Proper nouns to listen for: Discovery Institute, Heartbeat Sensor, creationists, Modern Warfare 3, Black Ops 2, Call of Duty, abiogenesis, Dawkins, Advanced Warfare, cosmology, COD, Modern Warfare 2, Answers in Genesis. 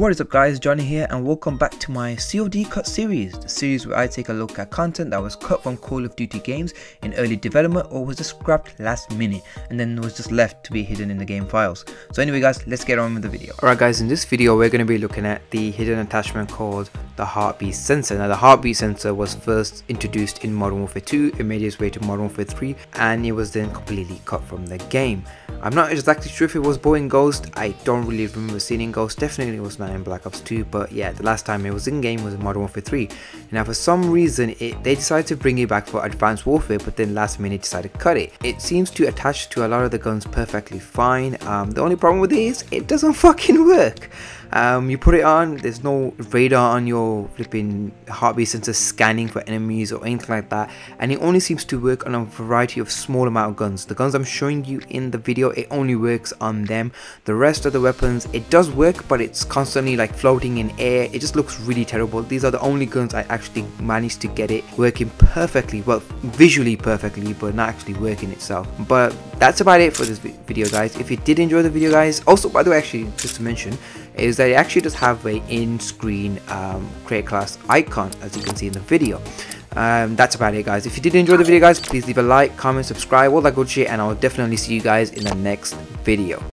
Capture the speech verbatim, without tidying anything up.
What is up guys, Johnny here and welcome back to my C O D Cut series, the series where I take a look at content that was cut from Call of Duty games in early development or was just scrapped last minute and then was just left to be hidden in the game files. So anyway guys, let's get on with the video. Alright guys, in this video we're going to be looking at the hidden attachment called the Heartbeat Sensor. Now the Heartbeat Sensor was first introduced in Modern Warfare two, it made its way to Modern Warfare three and it was then completely cut from the game. I'm not exactly sure if it was Boeing Ghost, I don't really remember seeing in Ghost, definitely it was not in Black Ops two, but yeah, the last time it was in game was in Modern Warfare three. Now for some reason it, they decided to bring it back for Advanced Warfare, but then last minute decided to cut it. It seems to attach to a lot of the guns perfectly fine, um, the only problem with it is it doesn't fucking work. Um, you put it on, there's no radar on your flipping heartbeat sensor scanning for enemies or anything like that, and it only seems to work on a variety of small amount of guns. The guns I'm showing you in the video, it only works on them. The rest of the weapons, it does work, but it's constantly like floating in air. It just looks really terrible. These are the only guns I actually managed to get it working perfectly, well visually perfectly, but not actually working itself. But that's about it for this video guys. If you did enjoy the video guys, also by the way, actually just to mention is that it actually does have a in-screen um, create class icon, as you can see in the video. Um, that's about it guys. If you did enjoy the video guys, please leave a like, comment, subscribe, all that good shit, and I'll definitely see you guys in the next video.